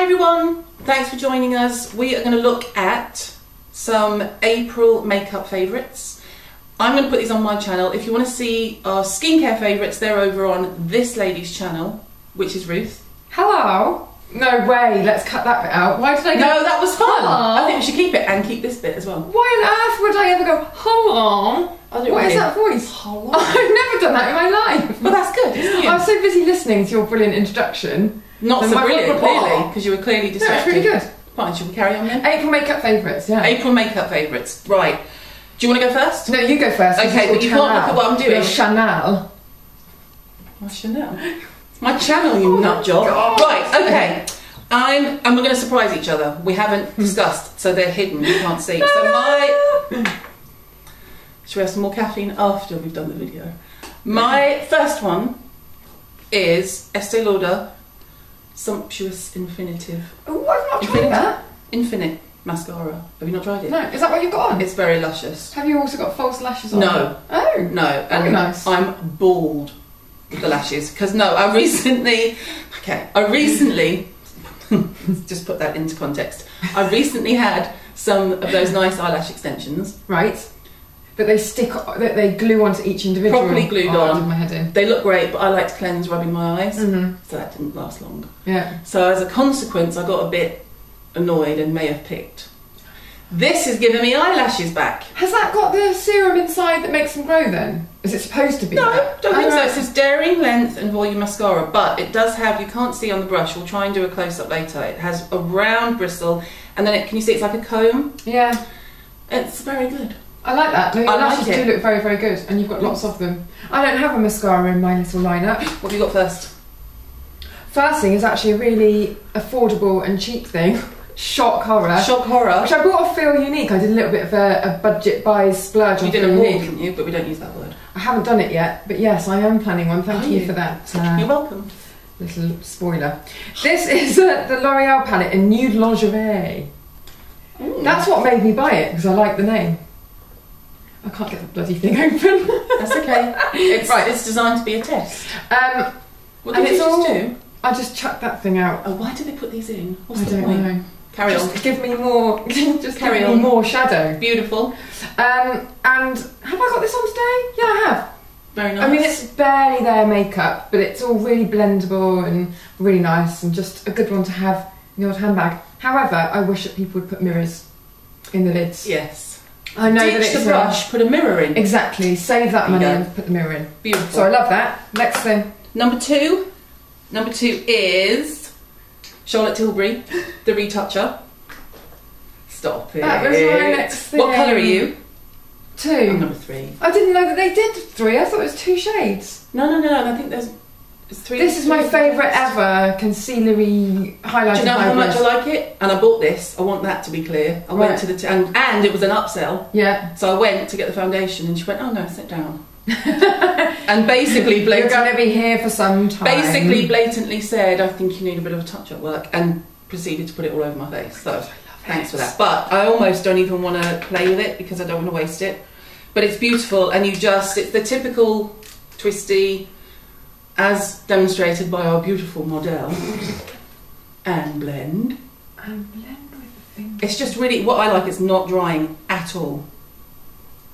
Hi everyone, thanks for joining us. We are going to look at some April makeup favourites. I'm going to put these on my channel. If you want to see our skincare favourites, they're over on this lady's channel, which is Ruth. Hello. No way, let's cut that bit out. Why did I go? No, that was fun. Hello. I think we should keep it and keep this bit as well. Why on earth would I ever go, hello? What is that voice? Hello. I've never done that in my life. Well, that's good, isn't it? I was so busy listening to your brilliant introduction. Not so brilliant, clearly, because you were clearly distracted. No, it's really good. Fine, should we carry on then? April makeup favourites, yeah. April makeup favourites, right. Do you want to go first? No, you go first. Okay, but you can't look at what I'm doing. Chanel. My Chanel? My channel, you nut job. God. Right, okay. And we're going to surprise each other. We haven't discussed, so they're hidden, you can't see. So my... Should we have some more caffeine after we've done the video? My first one is Estee Lauder Sumptuous Infinitive. Oh, I've not tried that. Infinite mascara. Have you not tried it? No. Is that what you've got on? It's very luscious. Have you also got false lashes on? No. Oh. No. And nice. I'm bald with the lashes because no, I recently just put that into context. I recently had some of those nice eyelash extensions. Right. But they stick, they glue onto each individual. Properly glued on. My head in. They look great, but I like to cleanse rubbing my eyes, so that didn't last long. Yeah. So as a consequence, I got a bit annoyed and may have picked. This is giving me eyelashes back. Has that got the serum inside that makes them grow then? Is it supposed to be? No, don't think so. It says Daring Length and Volume Mascara, but it does have, you can't see on the brush, we'll try and do a close-up later, it has a round bristle, and then can you see it's like a comb? Yeah. It's very good. I like that. No, your lashes do look very, very good, and you've got lots of them. I don't have a mascara in my little lineup. What have you got first? First thing is actually a really affordable and cheap thing. Shock horror. Shock horror. Which I bought off Feel Unique. I did a little bit of a budget buy splurge. You did a walk, didn't you? But we don't use that word. I haven't done it yet, but yes, I am planning one. Thank you for that. You're welcome. Little spoiler. This is the L'Oreal palette in Nude Lingerie. Ooh. That's what made me buy it, because I like the name. I can't get the bloody thing open. That's okay. It's designed to be a test. What did you all do? I just chucked that thing out. Oh, why did they put these in? What's the point? I don't know. Carry on. Give me more. Just carry on. More shadow. Beautiful. And have I got this on today? Yeah, I have. Very nice. I mean, it's barely their makeup, but it's all really blendable and really nice, and just a good one to have in your handbag. However, I wish that people would put mirrors in the lids. Yes. I know that it's the brush, put a mirror in. Exactly, save that money and put the mirror in. Beautiful. So I love that. Next thing. Number two. Number two is Charlotte Tilbury, the retoucher. Stop it. That was my next thing. What colour are you? Two. I'm number three. I didn't know that they did three. I thought it was two shades. No, no, no. I think there's three. This is my favourite ever concealery highlighter. Do you know how much I like it? And I bought this. I want that to be clear. I went to the and it was an upsell. Yeah. So I went to get the foundation, and she went, "Oh no, sit down." And basically, blatantly, you're going to be here for some time. Basically, blatantly said, "I think you need a bit of a touch-up work," and proceeded to put it all over my face. So thanks for that. But I almost don't even want to play with it because I don't want to waste it. But it's beautiful, and you just—it's the typical twisty. As demonstrated by our beautiful model, and blend. And blend with the finger. It's just really, what I like is not drying at all.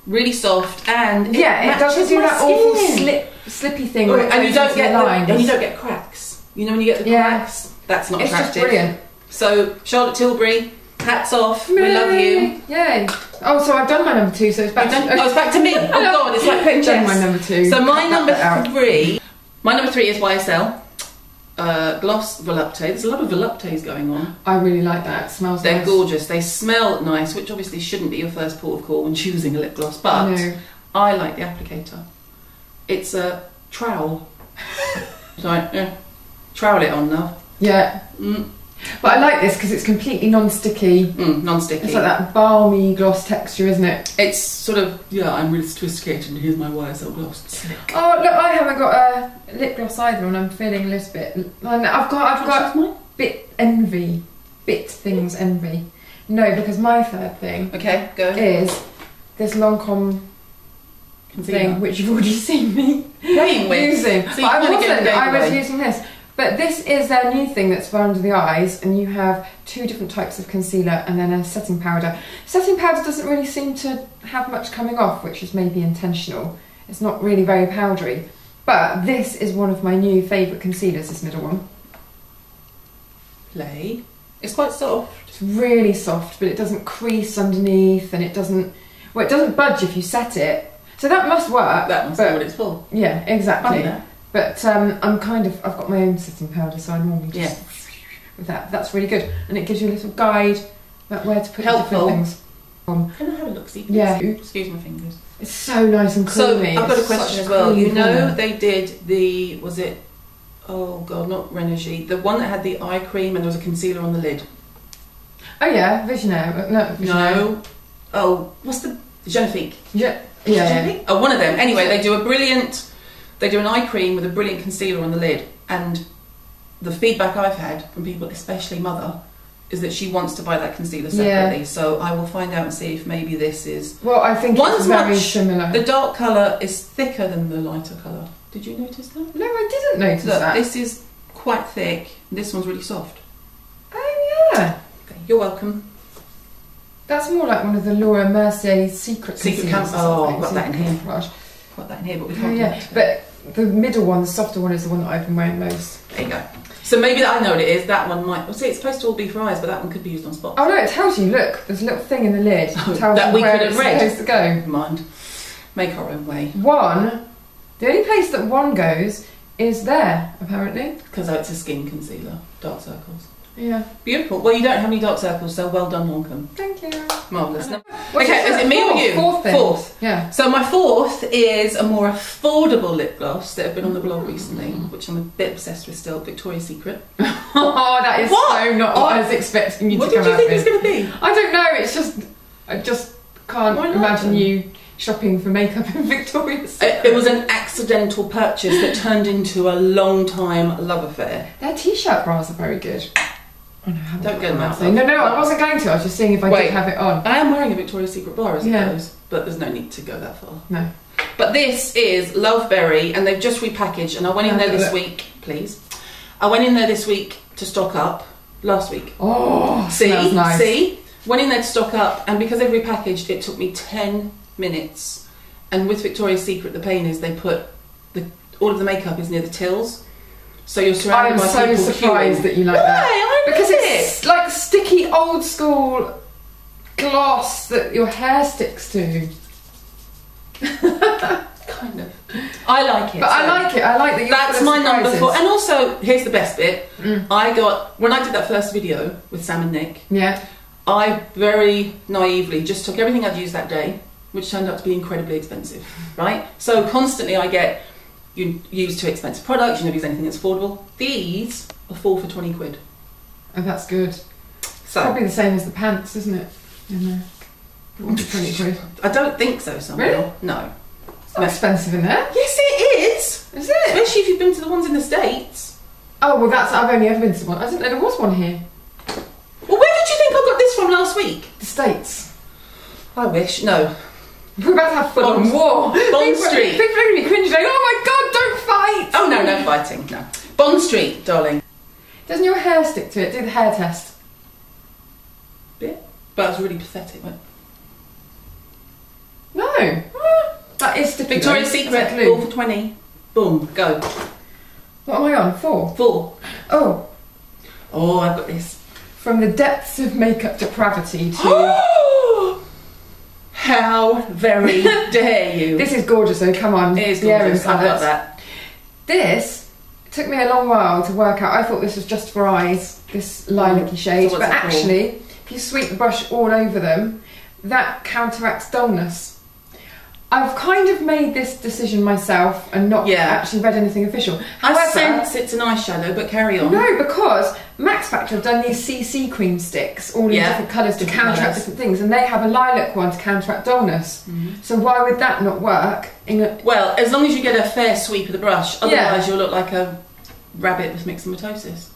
Really soft and it doesn't do that awful slippy thing. And you don't get lines. And you don't get cracks. You know when you get the cracks? That's not attractive. It's just brilliant. So Charlotte Tilbury, hats off. Yay. We love you. Yay. Oh, so I've done my number two, so it's back to... Oh, it's back to me. Oh God, it's like I've done my number two. So my number three... My number three is YSL, Gloss Volupté. There's a lot of voluptés going on. I really like that. It smells nice. They're gorgeous. They smell nice, which obviously shouldn't be your first port of call when choosing a lip gloss, but I like the applicator. It's a trowel. So trowel it on now. Yeah. Mm. But I like this because it's completely non-sticky. Non-sticky. It's like that balmy gloss texture, isn't it? It's sort of, yeah, I'm really sophisticated and here's my YSL gloss. Slick. Oh, look, I haven't got a lip gloss either and I'm feeling a little bit... I've got bit envy. Bit things envy. No, because my third thing... Okay, go. ...is this Lancôme... Concealer. ...thing, which you've already seen me... Playing with. Using. So I was using this. But this is their new thing that's for under the eyes, and you have two different types of concealer and then a setting powder. Setting powder doesn't really seem to have much coming off, which is maybe intentional. It's not really very powdery. But this is one of my new favourite concealers, this middle one. Play. It's quite soft. It's really soft, but it doesn't crease underneath, and it doesn't, well, it doesn't budge if you set it. So that must work. That must be what it's for. Yeah, exactly. But I'm kind of, I've got my own setting powder, so I normally just with that. That's really good, and it gives you a little guide about where to put different things. Can I have a look? See, yeah. Excuse my fingers. It's so nice and creamy. So I've got a question as well. You know they did the, was it, oh god, not Renogy, the one that had the eye cream and there was a concealer on the lid. Oh yeah, Visionaire. No, Visionaire. No. Oh, what's the, Genifique. Yeah. Yeah. Oh, one of them. Anyway, they do a brilliant, they do an eye cream with a brilliant concealer on the lid, and the feedback I've had from people, especially Mother, is that she wants to buy that concealer separately, so I will find out and see if maybe this is... Well, I think it's very similar. The dark colour is thicker than the lighter colour. Did you notice that? No, I didn't notice that. This is quite thick, this one's really soft. Oh, yeah. Okay, you're welcome. That's more like one of the Laura Mercier Secret Camp. Oh, I've got that in here. I've got that in here, but we can't do that. But the middle one, the softer one, is the one that I've been wearing most. There you go. So maybe that, I know what it is, that one might... Well, see, it's supposed to all be for eyes, but that one could be used on spots. Oh no, it tells you, look, there's a little thing in the lid. It tells that you where it's supposed to go. Never mind. Make our own way. One, the only place that one goes is there, apparently. Because it's a skin concealer, dark circles. Yeah. Beautiful. Well, you don't have any dark circles, so well done, Lancôme. Thank you. Marvellous. Okay, is it me or you? Fourth. Yeah. So my fourth is a more affordable lip gloss that have been on the blog recently, which I'm a bit obsessed with still, Victoria's Secret. Oh, that is so not what I was expecting you to come out with. What did you think it was going to be? I don't know, it's just, I just can't imagine you shopping for makeup in Victoria's Secret. It was an accidental purchase that turned into a long-time love affair. Their t-shirt bras are very good. Oh, no, don't get them out. No, no, I wasn't going to. I was just seeing if I did have it on. I am wearing a Victoria's Secret bar, I suppose, but there's no need to go that far. No. But this is Loveberry, and they've just repackaged, and I went in there this week, please. I went in there this week to stock up, last week. Oh, smells nice. See? Went in there to stock up, and because they've repackaged, it took me 10 minutes. And with Victoria's Secret, the pain is they put, all of the makeup is near the tills. So you're surrounded by people. I am so surprised that you like that. Why? Because it's like sticky old school gloss that your hair sticks to. Kind of. I like it. But I like it. I like that you're surprised. That's my number four. And also, here's the best bit. I got, when I did that first video with Sam and Nick, I very naively just took everything I'd used that day, which turned out to be incredibly expensive, right? So constantly I get, you use too expensive products, you never use anything that's affordable. These are 4 for 20 quid. Oh, that's good. So probably the same as the pants, isn't it? In there. 4 for 20 quid. I don't think so, somehow. Really? No. It's not expensive in there. Yes, it is. Is it? Especially if you've been to the ones in the States. Oh, well, that's, I've only ever been to one. I didn't know there was one here. Well, where did you think I got this from last week? The States. I wish. No. We're about to have fun on war. Bond Street. People are going to be cringing, like, oh my god, don't fight! Oh no, no fighting, no. Bond Street, darling. Doesn't your hair stick to it? Do the hair test. Yeah. But that was really pathetic, wasn't it? No. That is sticky. Victoria's Secret, 4 for 20. Boom, go. What am I on? 4? 4. Oh. Oh, I've got this. From the depths of makeup depravity to... How very dare you. This is gorgeous though, come on. It is gorgeous, I love that. This took me a long while to work out. I thought this was just for eyes, this lilac-y shade, so but actually, if you sweep the brush all over them, that counteracts dullness. I've kind of made this decision myself and not actually read anything official. However, I sense it's an eyeshadow, but carry on. No, because Max Factor have done these CC cream sticks, all in different colours to counteract different things, and they have a lilac one to counteract dullness. So why would that not work? Well, as long as you get a fair sweep of the brush, otherwise you'll look like a rabbit with myxomatosis.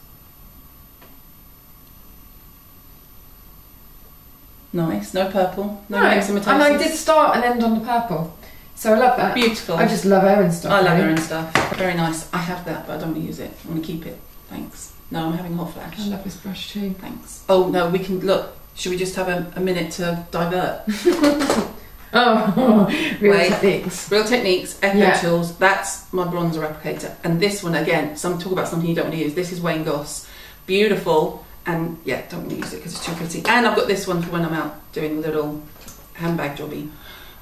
Nice, no purple, no myxomatosis. And I did start and end on the purple, so I love that. Beautiful. I just love Aerin stuff. I love Aerin stuff, very nice. I have that, but I don't want to use it, I want to keep it. Thanks. No, I'm having hot flash. I love this brush too. Thanks. Oh no, we can look. Should we just have a minute to divert? Real Techniques. Real Techniques, Echo Tools. Yeah. That's my bronzer applicator. And this one again, talk about something you don't want to use. This is Wayne Goss. Beautiful. And yeah, don't want to use it because it's too pretty. And I've got this one for when I'm out doing a little handbag jobby.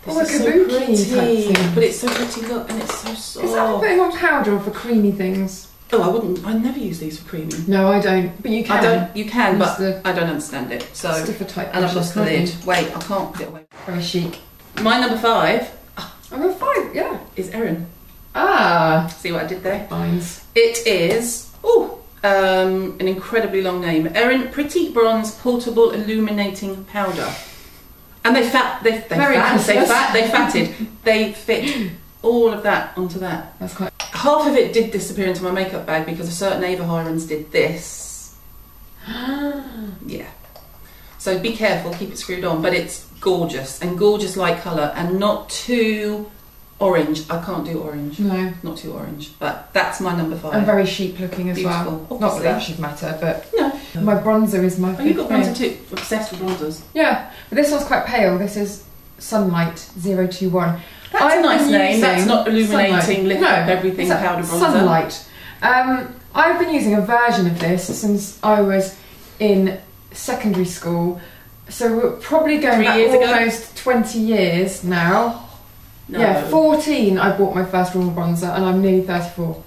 This is kabuki so pretty, but it's so pretty. Look, and it's so soft. Is that for putting on powder or for creamy things? Oh, I wouldn't. I never use these for creamy. No, I don't. But you can. I don't. You can, but I don't understand it. So stiffer type. And I've lost the lid. Wait, I can't get away. Very chic. My number five. Number five. Yeah. Is Aerin. Ah. See what I did there? Binds. It is. Oh. An incredibly long name. Aerin Pretty Bronze Portable Illuminating Powder. And they fit all of that onto that. That's quite. Half of it did disappear into my makeup bag because a certain Ava Hirons did this. Yeah. So be careful, keep it screwed on, but it's gorgeous and gorgeous light colour and not too orange. I can't do orange. No. Not too orange, but that's my number five. And very chic looking as well. Beautiful. Not that that should matter, but no. My bronzer is my favorite. Oh, you've got bronzer too. Obsessed with bronzers. Yeah, but this one's quite pale. This is Sunlight 021. That's a nice name. That's not illuminating, lift up everything, powder bronzer. Sunlight. I've been using a version of this since I was in secondary school. So we're probably going back almost 20 years now. No. Yeah, 14 I bought my first normal bronzer and I'm nearly 34.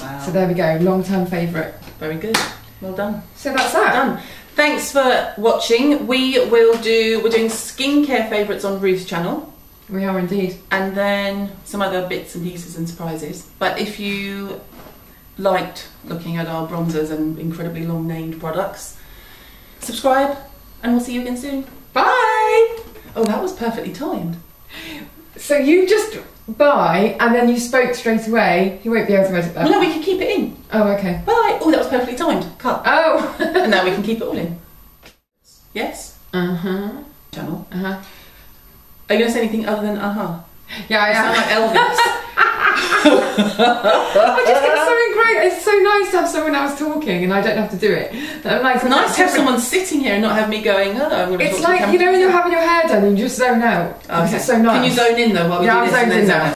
Wow. So there we go, long-term favourite. Very good. Well done. So that's that. Done. Thanks for watching. We're doing skincare favourites on Ruth's channel. We are indeed. And then some other bits and pieces and surprises. But if you liked looking at our bronzers and incredibly long-named products, subscribe and we'll see you again soon. Bye! Oh, that was perfectly timed. So you just buy and then you spoke straight away. You won't be able to edit that. No, we can keep it in. Oh, okay. Bye. Oh, that was perfectly timed. Cut. Oh. And now we can keep it all in. Yes? Uh-huh. Channel. Uh-huh. Are you going to say anything other than uh-huh? Yeah, I am. Like Elvis. I just think it's something great. It's so nice to have someone else talking and I don't have to do it. I'm like, it's nice to have someone sitting here and not have me going, oh, I'm going to talk to the camera. It's like, you know, when you're having your hair done and you just zone out. Okay. It's so nice. Can you zone in though while we do this? Yeah, I'm zoned in now.